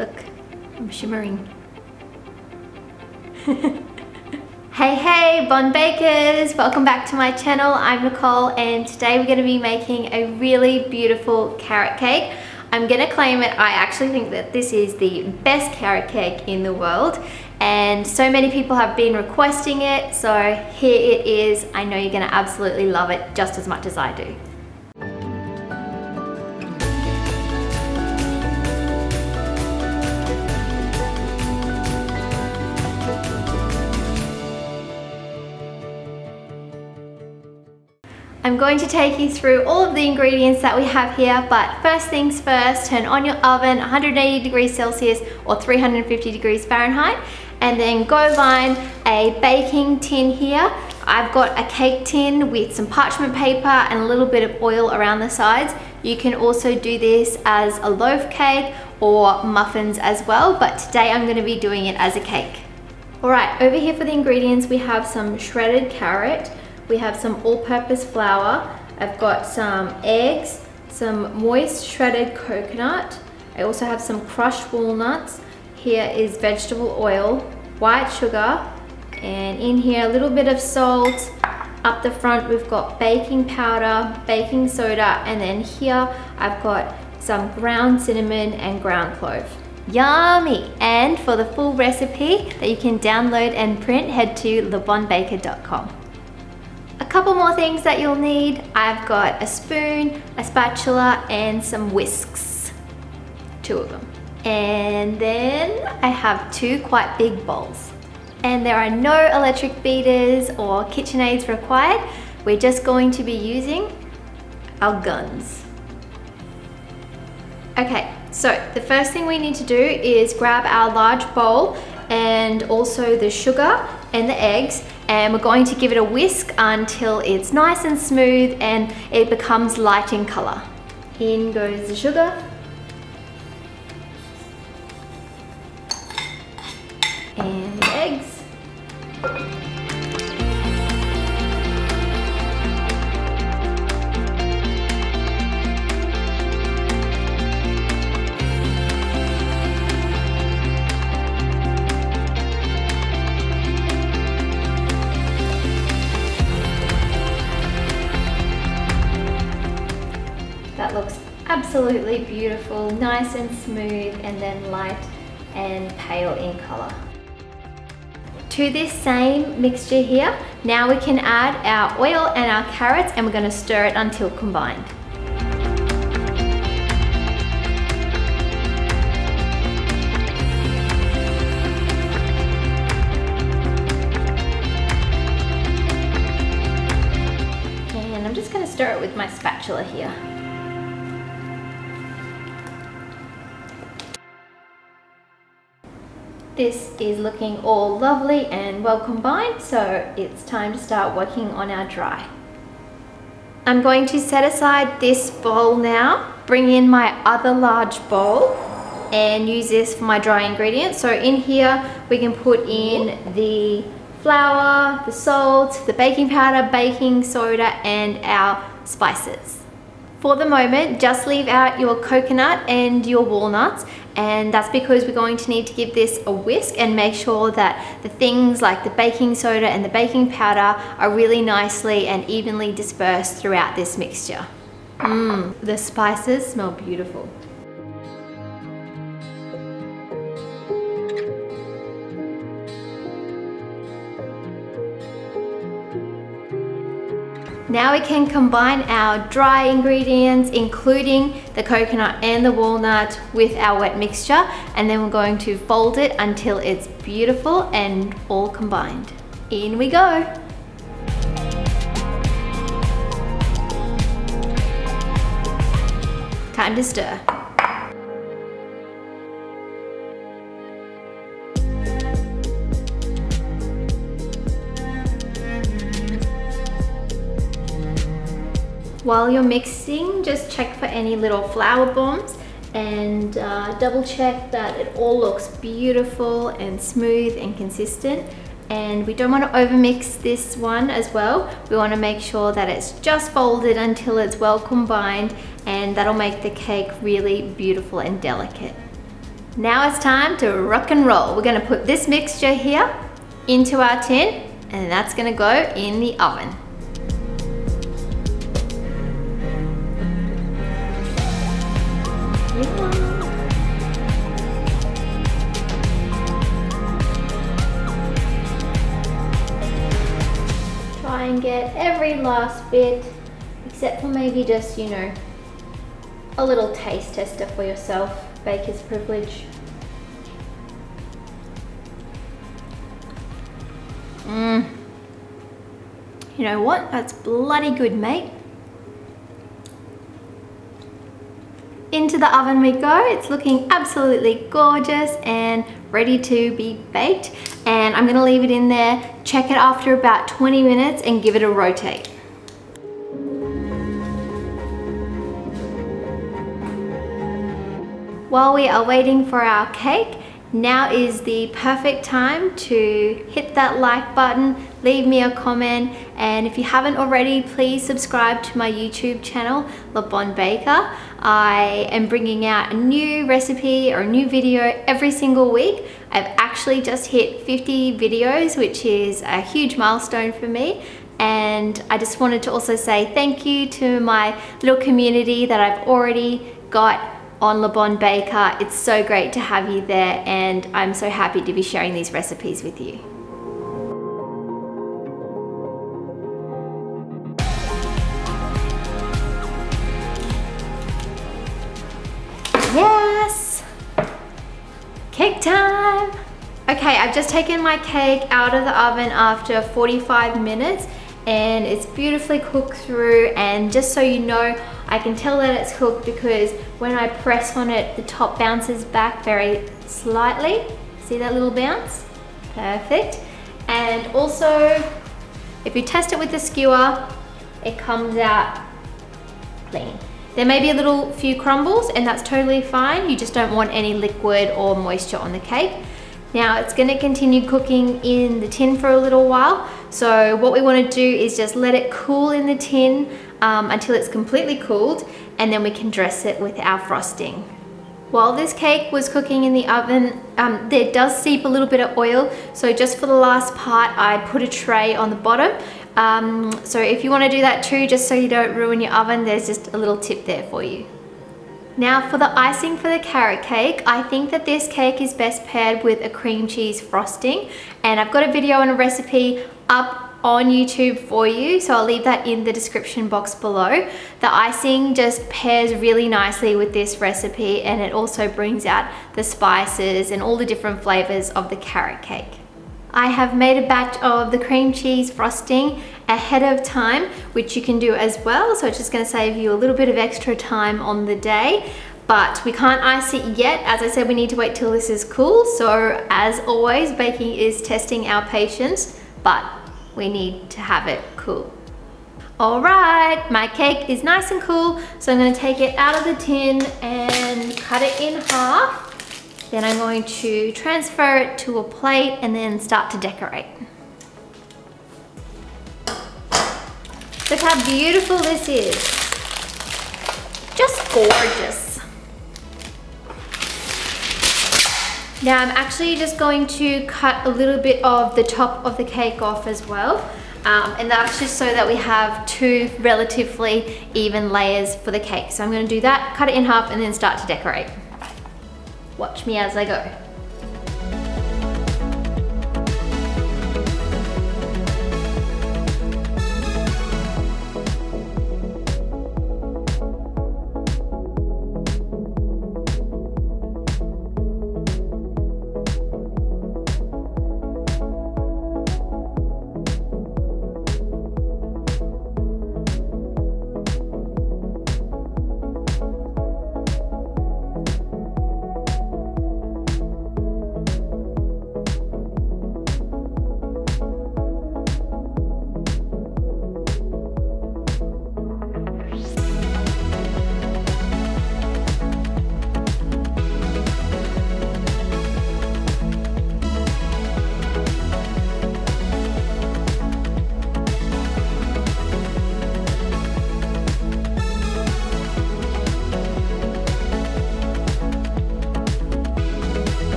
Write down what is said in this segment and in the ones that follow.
Look, I'm shimmering. Hey, hey, LeBonBakers! Welcome back to my channel. I'm Nicole and today we're going to be making a really beautiful carrot cake. I'm going to claim it. I actually think that this is the best carrot cake in the world and so many people have been requesting it, so here it is. I know you're going to absolutely love it just as much as I do. I'm going to take you through all of the ingredients that we have here, but first things first, turn on your oven 180 degrees Celsius or 350 degrees Fahrenheit, and then go line a baking tin here. I've got a cake tin with some parchment paper and a little bit of oil around the sides. You can also do this as a loaf cake or muffins as well, but today I'm going to be doing it as a cake. Alright, over here for the ingredients we have some shredded carrot. We have some all-purpose flour, I've got some eggs, some moist shredded coconut, I also have some crushed walnuts, here is vegetable oil, white sugar, and in here a little bit of salt. Up the front we've got baking powder, baking soda, and then here I've got some ground cinnamon and ground clove. Yummy! And for the full recipe that you can download and print, head to LeBonBaker.com. A couple more things that you'll need. I've got a spoon, a spatula, and some whisks. Two of them. And then I have two quite big bowls. And there are no electric beaters or KitchenAids required. We're just going to be using our guns. Okay, so the first thing we need to do is grab our large bowl and also the sugar and the eggs, and we're going to give it a whisk until it's nice and smooth and it becomes light in color. In goes the sugar. And the eggs. That looks absolutely beautiful, nice and smooth, and then light and pale in color. To this same mixture here, now we can add our oil and our carrots, and we're going to stir it until combined. And I'm just going to stir it with my spatula here. This is looking all lovely and well combined, so it's time to start working on our dry. I'm going to set aside this bowl now, bring in my other large bowl and use this for my dry ingredients. So in here we can put in the flour, the salt, the baking powder, baking soda, and our spices. For the moment, just leave out your coconut and your walnuts, and that's because we're going to need to give this a whisk and make sure that the things like the baking soda and the baking powder are really nicely and evenly dispersed throughout this mixture. The spices smell beautiful. Now we can combine our dry ingredients, including the coconut and the walnut, with our wet mixture, and then we're going to fold it until it's beautiful and all combined. In we go! Time to stir. While you're mixing, just check for any little flour bombs and double check that it all looks beautiful and smooth and consistent. And we don't want to overmix this one as well. We want to make sure that it's just folded until it's well combined, and that'll make the cake really beautiful and delicate. Now it's time to rock and roll. We're gonna put this mixture here into our tin, and that's gonna go in the oven. Try and get every last bit, except for maybe just, you know, a little taste tester for yourself. Baker's privilege. You know what? That's bloody good, mate. Into the oven we go. It's looking absolutely gorgeous and ready to be baked. And I'm gonna leave it in there, check it after about 20 minutes and give it a rotate. While we are waiting for our cake, now is the perfect time to hit that like button, leave me a comment, and if you haven't already, please subscribe to my YouTube channel, LeBonBaker. I am bringing out a new recipe or a new video every single week. I've actually just hit 50 videos, which is a huge milestone for me. And I just wanted to also say thank you to my little community that I've already got on LeBonBaker. It's so great to have you there, and I'm so happy to be sharing these recipes with you. Yes! Cake time! Okay, I've just taken my cake out of the oven after 45 minutes. And it's beautifully cooked through, and just so you know, I can tell that it's cooked because when I press on it, the top bounces back very slightly. See that little bounce? Perfect. And also, if you test it with the skewer, it comes out clean. There may be a little few crumbles, and that's totally fine. You just don't want any liquid or moisture on the cake. Now it's gonna continue cooking in the tin for a little while. So what we wanna do is just let it cool in the tin until it's completely cooled, and then we can dress it with our frosting. While this cake was cooking in the oven, there does seep a little bit of oil. So just for the last part, I put a tray on the bottom. So if you wanna do that too, just so you don't ruin your oven, there's just a little tip there for you. Now for the icing for the carrot cake, I think that this cake is best paired with a cream cheese frosting, and I've got a video and a recipe up on YouTube for you, so I'll leave that in the description box below. The icing just pairs really nicely with this recipe, and it also brings out the spices and all the different flavors of the carrot cake. I have made a batch of the cream cheese frosting ahead of time, which you can do as well. So it's just gonna save you a little bit of extra time on the day, but we can't ice it yet. As I said, we need to wait till this is cool. So as always, baking is testing our patience, but we need to have it cool. All right, my cake is nice and cool. So I'm gonna take it out of the tin and cut it in half. Then I'm going to transfer it to a plate and then start to decorate. Look how beautiful this is. Just gorgeous. Now I'm actually just going to cut a little bit of the top of the cake off as well. And that's just so that we have two relatively even layers for the cake. So I'm gonna do that, cut it in half, and then start to decorate. Watch me as I go.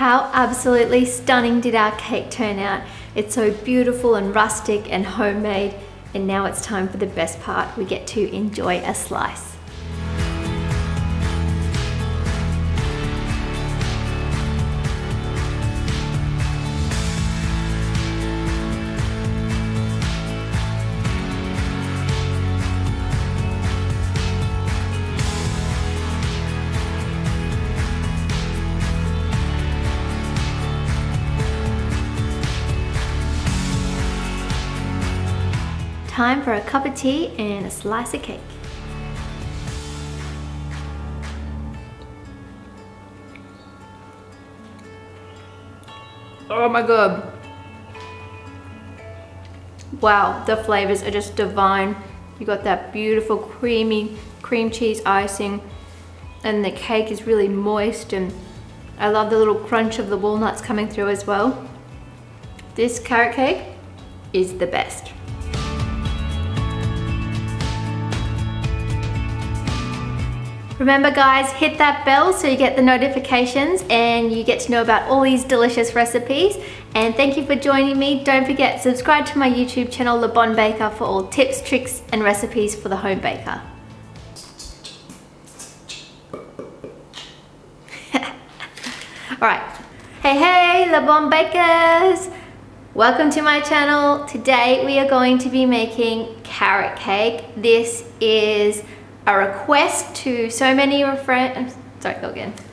How absolutely stunning did our cake turn out? It's so beautiful and rustic and homemade, and now it's time for the best part. We get to enjoy a slice. Time for a cup of tea and a slice of cake. Oh my god. Wow, the flavors are just divine. You got that beautiful creamy cream cheese icing, and the cake is really moist, and I love the little crunch of the walnuts coming through as well. This carrot cake is the best. Remember guys, hit that bell so you get the notifications and you get to know about all these delicious recipes. And thank you for joining me. Don't forget, subscribe to my YouTube channel, LeBonBaker, for all tips, tricks, and recipes for the home baker. All right. Hey, hey, LeBonBakers. Welcome to my channel. Today we are going to be making carrot cake. This is a request to so many of my friends. Sorry, go again.